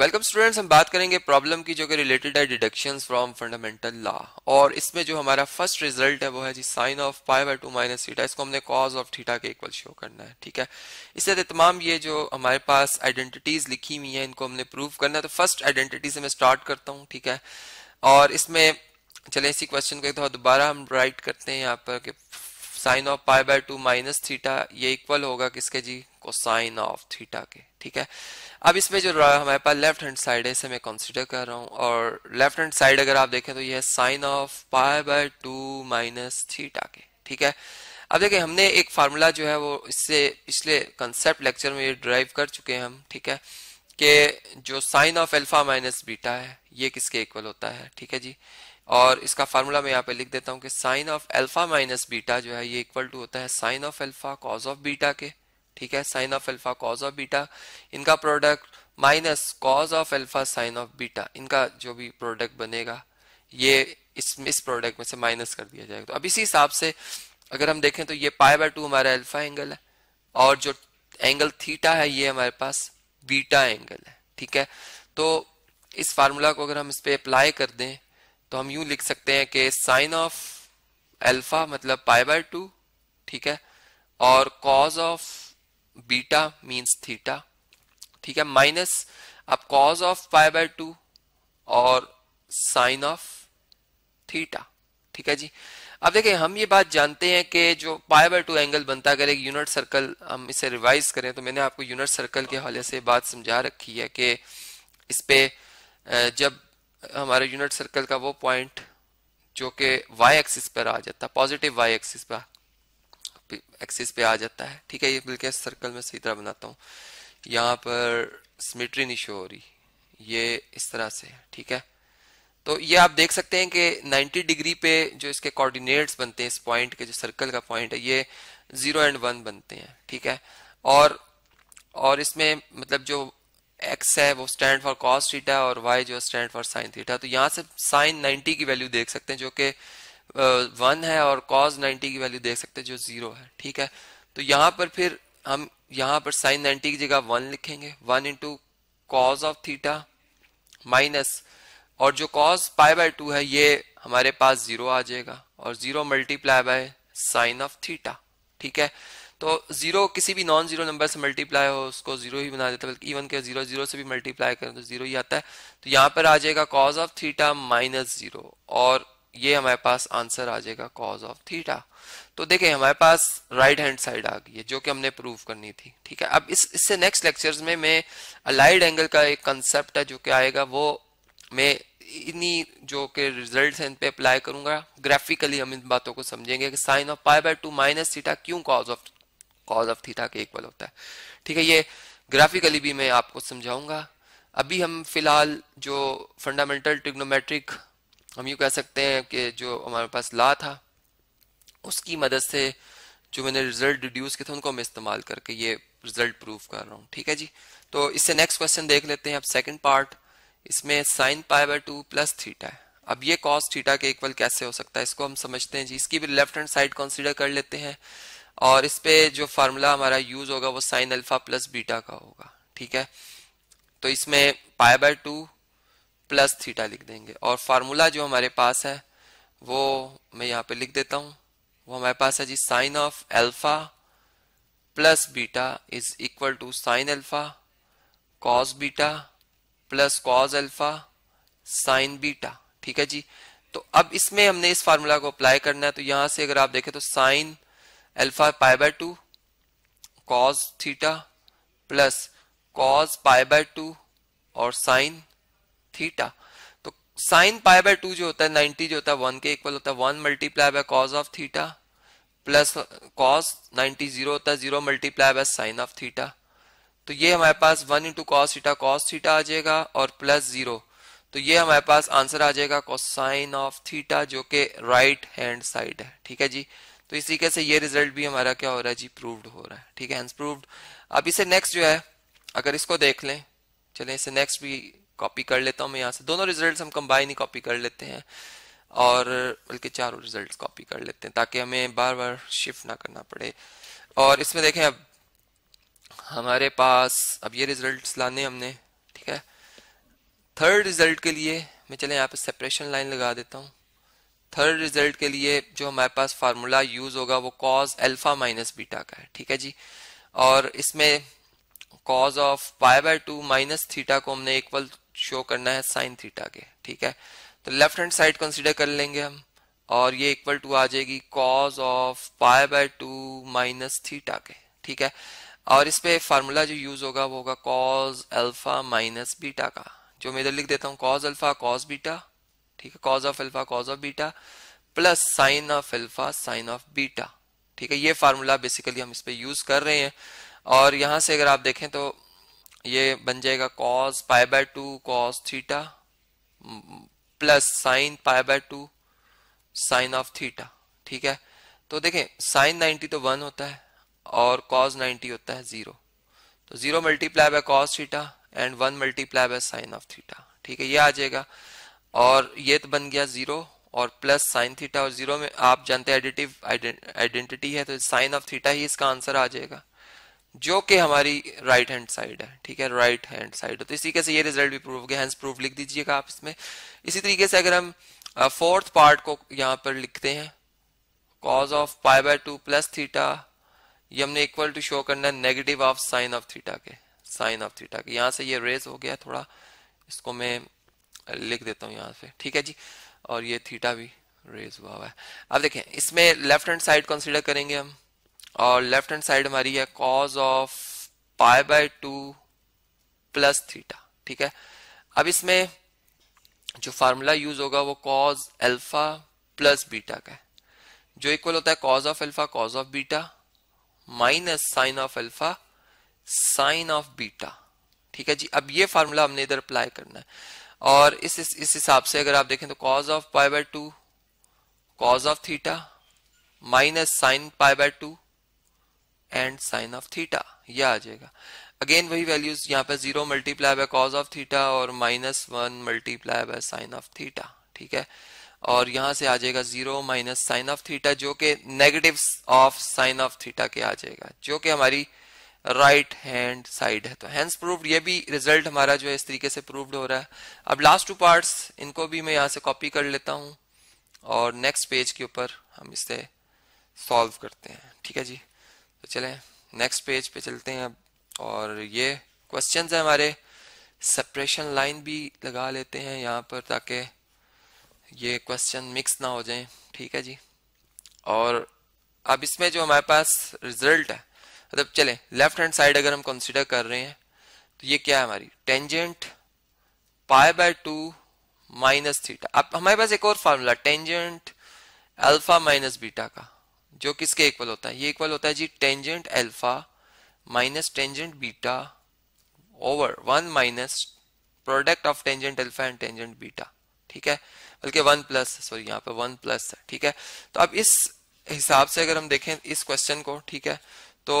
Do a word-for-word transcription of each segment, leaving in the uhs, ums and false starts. Welcome students, हम बात करेंगे प्रॉब्लम की जो कि रिलेटेड है डिडक्शंस फ्रॉम फंडामेंटल लॉ। और इसमें जो हमारा फर्स्ट रिजल्ट है वो है जी sine of pi by two minus theta. इसको हमने कॉज ऑफ थीटा के इक्वल शो करना है, ठीक है। इससे तमाम ये जो हमारे पास आइडेंटिटीज लिखी हुई है इनको हमने प्रूव करना है। तो फर्स्ट आइडेंटिटी से मैं स्टार्ट करता हूँ, ठीक है। और इसमें चले इसी क्वेश्चन को एक दफा दोबारा हम राइट करते हैं यहाँ पर कि sine of pi by two minus theta ये इक्वल होगा किसके जी, कोसाइन ऑफ थीटा के, ठीक है। अब इसमें जो हमारे पास लेफ्ट हैंड साइड है इसे मैं कंसीडर कर रहा हूँ। और लेफ्ट हैंड साइड अगर आप देखें तो ये है sine of pi by two minus theta के, ठीक है। अब देखिए हमने एक फार्मूला जो है वो इससे पिछले कंसेप्ट लेक्चर में ये ड्राइव कर चुके हैं हम, ठीक है, कि जो sine of alpha minus beta है ये किसके इक्वल होता है, ठीक है जी। और इसका फार्मूला मैं यहाँ पे लिख देता हूँ कि sine of alpha minus beta जो है ये इक्वल टू होता है sine of alpha cos of beta के, ठीक है। Sine of alpha cos of beta इनका product minus cos of alpha sine of beta, इनका जो भी प्रोडक्ट बनेगा ये इस इस प्रोडक्ट में से माइनस कर दिया जाएगा। तो अब इसी हिसाब से अगर हम देखें तो ये पाई बाय टू हमारा अल्फा एंगल है और जो एंगल थीटा है ये हमारे पास बीटा एंगल है, ठीक है। तो इस फार्मूला को अगर हम इस पर अप्लाई कर दें तो हम यूं लिख सकते हैं कि साइन ऑफ अल्फा मतलब पाई बाय टू, ठीक है, और cos of beta means theta, ठीक है, माइनस अब cos of pi by two और साइन ऑफ थीटा, ठीक है जी। अब देखिए हम ये बात जानते हैं कि जो पाई बाय टू एंगल बनता है अगर एक यूनिट सर्कल हम इसे रिवाइज करें तो मैंने आपको यूनिट सर्कल के हवाले से बात समझा रखी है कि इस पे जब हमारे यूनिट सर्कल का वो पॉइंट जो कि y एक्सिस पर आ जाता है, पॉजिटिव y एक्सिस पर एक्सिस पे आ जाता है, ठीक है। ये बिल्कुल सर्कल में सही तरह बनाता हूँ, यहाँ पर सिमेट्री नहीं शो हो रही, ये इस तरह से, ठीक है। तो ये आप देख सकते हैं कि नब्बे डिग्री पे जो इसके कोऑर्डिनेट्स बनते हैं इस पॉइंट के, जो सर्कल का पॉइंट है, ये जीरो एंड वन बनते हैं, ठीक है। और और इसमें मतलब जो x है वो स्टैंड फॉर कॉस थीटा और y जो स्टैंड फॉर साइन थीटा। तो यहाँ से साइन नब्बे की वैल्यू देख सकते हैं जो कि वन है और कॉस नब्बे की वैल्यू देख सकते हैं जो जीरो है, ठीक है। तो यहाँ पर फिर हम यहाँ पर साइन नब्बे की जगह वन लिखेंगे, one into cos of theta minus, और जो कॉस पाई बाय टू है ये हमारे पास जीरो आ जाएगा, और zero multiply by sine of theta, ठीक है। तो जीरो किसी भी नॉन जीरो नंबर से मल्टीप्लाई हो उसको जीरो ही बना देता है, बल्कि इवन के जीरो जीरो से भी मल्टीप्लाई करें तो जीरो ही आता है। तो यहाँ पर आ जाएगा cos of theta minus zero और ये हमारे पास आंसर आ जाएगा कॉज ऑफ थीटा। तो देखें हमारे पास राइट हैंड साइड आ गई है जो कि हमने प्रूव करनी थी, ठीक है। अब इस इससे नेक्स्ट लेक्चर्स में मैं अलाइड एंगल का एक कंसेप्ट है जो कि आएगा वो मैं इन्हीं जो के रिजल्ट्स हैं इन पे अप्लाई करूंगा। ग्राफिकली हम इन बातों को समझेंगे कि sine of pi by two minus theta क्यों cos of cos of theta के इक्वल होता है, ठीक है। ये ग्राफिकली भी मैं आपको समझाऊंगा। अभी हम फिलहाल जो फंडामेंटल ट्रिग्नोमेट्रिक हम यूँ कह सकते हैं कि जो हमारे पास लॉ था उसकी मदद से जो मैंने रिजल्ट डिड्यूस किए थे उनको मैं इस्तेमाल करके ये रिजल्ट प्रूव कर रहा हूँ, ठीक है जी। तो इससे नेक्स्ट क्वेश्चन देख लेते हैं अब, सेकेंड पार्ट। इसमें sine pi by two plus theta है। अब ये कॉस थीटा के इक्वल कैसे हो सकता है इसको हम समझते हैं जी। इसकी भी लेफ्ट हैंड साइड कंसीडर कर लेते हैं और इस पे जो फार्मूला हमारा यूज होगा वो साइन अल्फा प्लस बीटा का होगा, ठीक है। तो इसमें pi by two plus theta लिख देंगे और फार्मूला जो हमारे पास है वो मैं यहाँ पे लिख देता हूँ, वो हमारे पास है जी sine of alpha plus beta is equal to sine alpha cos beta plus cos alpha sine beta, ठीक है जी। तो अब इसमें हमने इस फार्मूला को अप्लाई करना है। तो यहाँ से अगर आप देखें तो sine alpha pi by two cos theta plus cos pi by two और साइन थीटा। तो साइन पाई बाय टू जो होता है नब्बे जो होता है वन के इक्वल होता है, one multiply by cos of theta plus cos नब्बे जीरो होता है, zero multiply by sine of theta. तो ये हमारे पास one into cos theta cos theta आ जाएगा और प्लस जीरो, तो ये हमारे पास आंसर आ जाएगा कोसाइन ऑफ थीटा जो कि राइट हैंड साइड है, ठीक है जी। तो इस तरीके से ये रिजल्ट भी हमारा क्या हो रहा है जी, प्रूव्ड हो रहा है, ठीक है, प्रूव्ड। अब इसे नेक्स्ट जो है अगर इसको देख लें, चलें इसे नेक्स्ट भी कॉपी कर लेता हूँ मैं यहाँ से, दोनों रिजल्ट्स हम कंबाइन ही कॉपी कर लेते हैं, और बल्कि चारों रिजल्ट्स कॉपी कर लेते हैं ताकि हमें बार बार शिफ्ट ना करना पड़े। और इसमें देखें अब हमारे पास अब ये रिजल्ट्स लाने हमने, ठीक है। थर्ड रिजल्ट के लिए मैं चले यहाँ पे सेपरेशन लाइन लगा देता हूँ। थर्ड रिजल्ट के लिए जो हमारे पास फार्मूला यूज होगा वो कॉज अल्फा माइनस बीटा का है, ठीक है जी। और इसमें cos of pi by two minus theta को हमने इक्वल शो करना है साइन थीटा के, ठीक है। तो लेफ्ट हैंड साइड कंसिडर कर लेंगे हम और ये इक्वल टू आ जाएगी cos of pi by two minus theta के, ठीक है। और इस पे फार्मूला जो यूज होगा वो होगा कॉज अल्फा माइनस बीटा का, जो मैं इधर लिख देता हूँ कॉज अल्फा कॉज बीटा, ठीक है, cos of alpha cos of beta plus sine of alpha sine of beta, ठीक है। ये फार्मूला बेसिकली हम इस पे यूज कर रहे हैं। और यहाँ से अगर आप देखें तो ये बन जाएगा cos pi by two cos theta plus sine pi by two sine of theta, ठीक है। तो देखें साइन नाइन्टी तो वन होता है और कॉज नाइन्टी होता है जीरो, तो zero multiply by cos theta and one multiply by sine of theta, ठीक है, ये आ जाएगा। और ये तो बन गया जीरो और प्लस साइन थीटा, और जीरो में आप जानते हैं एडिटिव आइडेंटिटी है, तो साइन ऑफ थीटा ही इसका आंसर आ जाएगा जो कि हमारी राइट हैंड साइड है, ठीक है, राइट हैंड साइड। तो इस तरीके से ये रिजल्ट भी प्रूव हो गया, हैंस प्रूफ लिख दीजिएगा आप इसमें। इसी तरीके से अगर हम फोर्थ पार्ट को यहाँ पर लिखते हैं cos of pi by two plus theta, ये हमने इक्वल टू शो करना है negative of sine of theta के, साइन ऑफ थीटा के। यहाँ से ये रेज हो गया थोड़ा, इसको मैं लिख देता हूँ यहाँ से, ठीक है जी। और ये थीटा भी रेज हुआ हुआ है। अब देखें इसमें लेफ्ट हैंड साइड कंसीडर करेंगे हम, और लेफ्ट हैंड साइड हमारी है cos of pi by two plus theta, ठीक है। अब इसमें जो फार्मूला यूज होगा वो कॉज अल्फा प्लस बीटा का है, जो इक्वल होता है cos of alpha cos of beta minus sine of alpha sine of beta, ठीक है जी। अब ये फार्मूला हमने इधर अप्लाई करना है। और इस इस हिसाब से अगर आप देखें तो cos of pi by two cos of theta minus sine pi by two and sine of theta, ये आ जाएगा। अगेन वही वैल्यूज यहाँ पे zero multiply by cos of theta और minus one multiply by sine of theta, ठीक है। और यहाँ से आ जाएगा zero minus sine of theta जो कि negative of sine of theta के आ जाएगा, जो कि हमारी राइट हैंड साइड है। तो हैंस प्रूव्ड ये भी रिजल्ट हमारा जो है इस तरीके से प्रूव्ड हो रहा है। अब लास्ट टू पार्ट्स इनको भी मैं यहाँ से कॉपी कर लेता हूँ और नेक्स्ट पेज के ऊपर हम इसे सॉल्व करते हैं, ठीक है जी। तो चलें नेक्स्ट पेज पे चलते हैं अब, और ये क्वेश्चंस हैं हमारे। सेपरेशन लाइन भी लगा लेते हैं यहाँ पर ताकि ये क्वेश्चन मिक्स ना हो जाए, ठीक है जी। और अब इसमें जो हमारे पास रिजल्ट है, मतलब चलें लेफ्ट हैंड साइड अगर हम कंसीडर कर रहे हैं तो ये क्या है हमारी tangent pi by two minus theta. अब हमारे पास एक और formula tangent alpha minus beta का, जो किसके इक्वल होता है, ये इक्वल होता है जी tangent alpha minus tangent beta over one minus product of tangent alpha and tangent beta, ठीक है, बल्कि वन प्लस सॉरी यहाँ पे वन प्लस है, ठीक है। तो अब इस हिसाब से अगर हम देखें इस क्वेश्चन को, ठीक है, तो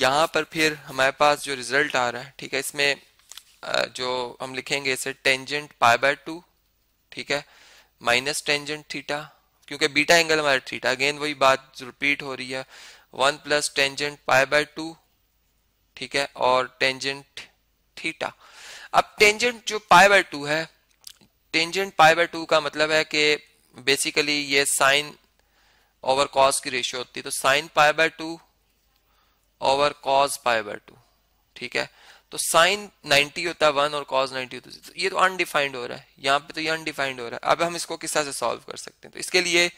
यहाँ पर फिर हमारे पास जो रिजल्ट आ रहा है, ठीक है, इसमें जो हम लिखेंगे इसे टेंजेंट पाई बाय टू, ठीक है, माइनस टेंजेंट थीटा, क्योंकि बीटा एंगल हमारा थीटा, अगेन वही बात रिपीट हो रही है, one plus tangent pi by two, ठीक है, और टेंजेंट थीटा। अब टेंजेंट जो पाई बाय टू है, टेंजेंट पाई बाय टू का मतलब है कि बेसिकली ये साइन ओवर कॉस की रेशियो होती है, तो sine pi by two over cos pi by two, ठीक है। तो साइन नाइन्टी होता है वन और कॉस नाइन्टी होता है, तो ये तो अनडिफाइंड हो रहा है यहाँ पे, तो ये अनडिफाइंड हो रहा है। अब हम इसको किस तरह से सॉल्व कर सकते हैं, तो इसके लिए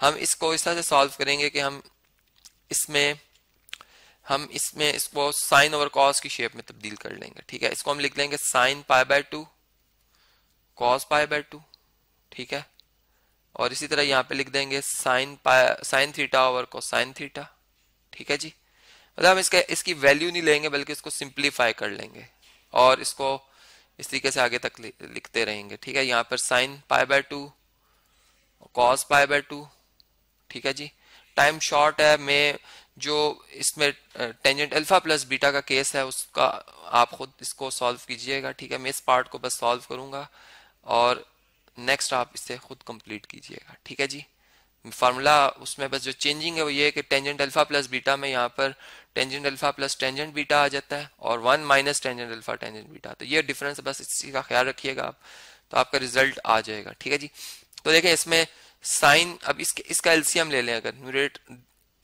हम इसको इस तरह से सॉल्व करेंगे कि हम इसमें हम इसमें इसको साइन ओवर कॉस की शेप में तब्दील कर लेंगे, ठीक है। इसको हम लिख लेंगे sine pi by two cos pi by two, ठीक है, और इसी तरह यहाँ पे लिख देंगे sine pi sine theta over cosine theta, ठीक है जी। मतलब हम इसका इसकी वैल्यू नहीं लेंगे बल्कि इसको सिंप्लीफाई कर लेंगे और इसको इस तरीके से आगे तक लिखते रहेंगे, ठीक है। यहाँ पर sine pi by two cos pi by two, ठीक है जी। टाइम शॉर्ट है, मैं जो इसमें टेंजेंट अल्फा प्लस बीटा का केस है उसका आप खुद इसको सॉल्व कीजिएगा, ठीक है। मैं इस पार्ट को बस सॉल्व करूँगा और नेक्स्ट आप इसे खुद कंप्लीट कीजिएगा, ठीक है जी। फार्मूला उसमें बस जो चेंजिंग है वो ये है कि टेंजेंट अल्फा प्लस बीटा में यहाँ पर tangent alpha plus tangent beta आ जाता है और one minus tangent alpha tangent beta. तो ये डिफरेंस बस इसी का ख्याल रखिएगा आप, तो आपका रिजल्ट आ जाएगा। ठीक है जी, तो देखें इसमें साइन, अब इसके इसका एलसीएम ले लें, अगर न्यूमरेट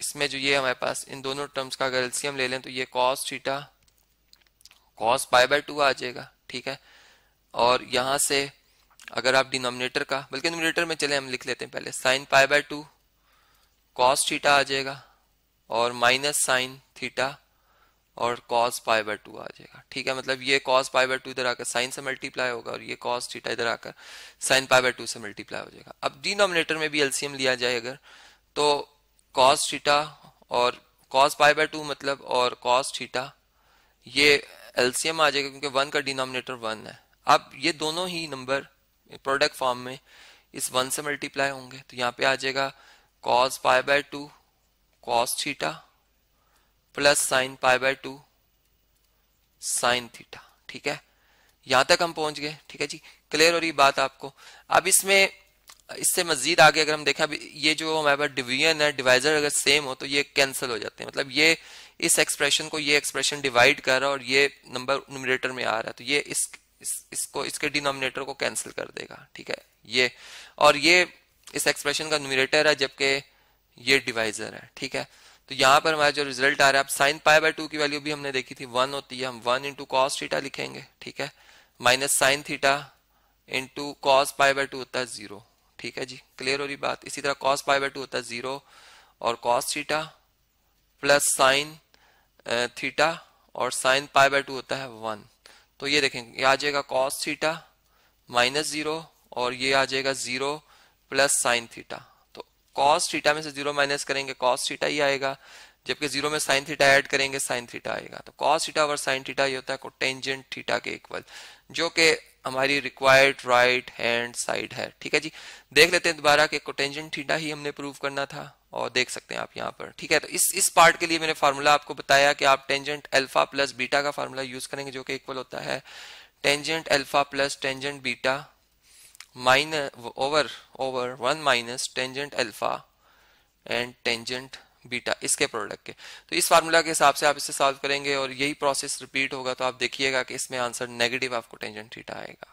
इसमें जो ये हमारे पास इन दोनों टर्म्स का अगर एलसीएम ले लें तो ये cos theta cos pi by two आ जाएगा। ठीक है, और यहाँ से अगर आप डिनोमिनेटर का, बल्कि न्यूमरेटर में चले हम लिख लेते हैं पहले, sine pi by two cos theta आ जाएगा और माइनस साइन थीटा और कॉस पाई बाय टू आ जाएगा। ठीक है, मतलब ये कॉस पाई बाय टू इधर आकर साइन से मल्टीप्लाई होगा और ये कॉस थीटा इधर आकर साइन पाई बाय टू से मल्टीप्लाई हो जाएगा। अब डिनोमिनेटर में भी एलसीएम लिया जाए अगर, तो कॉस थीटा और कॉस पाई बाय टू मतलब और कॉस थीटा, ये एलसीएम आ जाएगा क्योंकि वन का डिनोमिनेटर वन है। अब ये दोनों ही नंबर प्रोडक्ट फॉर्म में इस वन से मल्टीप्लाई होंगे, तो यहाँ पे आ जाएगा cos pi by two cos theta plus sine pi by two sine theta. ठीक है, यहाँ तक हम पहुँच गए। ठीक है जी, क्लियर हो रही बात आपको। अब इसमें इससे मजीद आगे अगर हम देखें, अब ये जो हमारे पास डिवीजन है, डिवाइजर अगर सेम हो तो ये कैंसिल हो जाते हैं, मतलब ये इस एक्सप्रेशन को ये एक्सप्रेशन डिवाइड कर रहा है और ये नंबर न्यूमरेटर में आ रहा है, तो ये इस इस, इसको इसके डिनोमिनेटर को कैंसिल कर देगा। ठीक है, ये और ये इस एक्सप्रेशन का न्यूमरेटर है जबकि ये डिवाइजर है। ठीक है, तो यहाँ पर हमारा जो रिजल्ट आ रहा है, अब साइन पाई बाय टू की वैल्यू भी हमने देखी थी वन होती है, हम वन इंटू कॉस थीटा लिखेंगे। ठीक है, minus sine theta into cos pi by two होता है जीरो। ठीक है जी, क्लियर हो रही बात। इसी तरह कॉस पाई बाय टू होता है जीरो और cos theta plus sine theta और साइन पाई बाय टू होता है वन। तो ये देखेंगे ये आ जाएगा कॉस थीटा माइनस जीरो और ये आ जाएगा जीरो प्लस साइन थीटा। तो कॉस थीटा में से जीरो माइनस करेंगे कॉस थीटा ही आएगा, जबकि जीरो में साइन थीटा ऐड करेंगे साइन थीटा आएगा। तो कॉस थीटा और साइन थीटा ये होता है कोटेंजेंट थीटा के इक्वल, जो कि हमारी रिक्वायर्ड राइट हैंड साइड है। ठीक है जी, देख लेते हैं दोबारा कि कोटेंजेंट थीटा ही हमने प्रूव करना था और देख सकते हैं आप यहाँ पर। ठीक है, तो इस इस पार्ट के लिए मैंने फार्मूला आपको बताया कि आप टेंजेंट अल्फा प्लस बीटा का फार्मूला यूज करेंगे जो कि इक्वल होता है tangent alpha plus tangent beta minus over over one minus tangent alpha and tangent beta, इसके प्रोडक्ट के। तो इस फार्मूला के हिसाब से आप इसे सॉल्व करेंगे और यही प्रोसेस रिपीट होगा, तो आप देखिएगा कि इसमें आंसर नेगेटिव आपको टेंजेंट थीटा आएगा।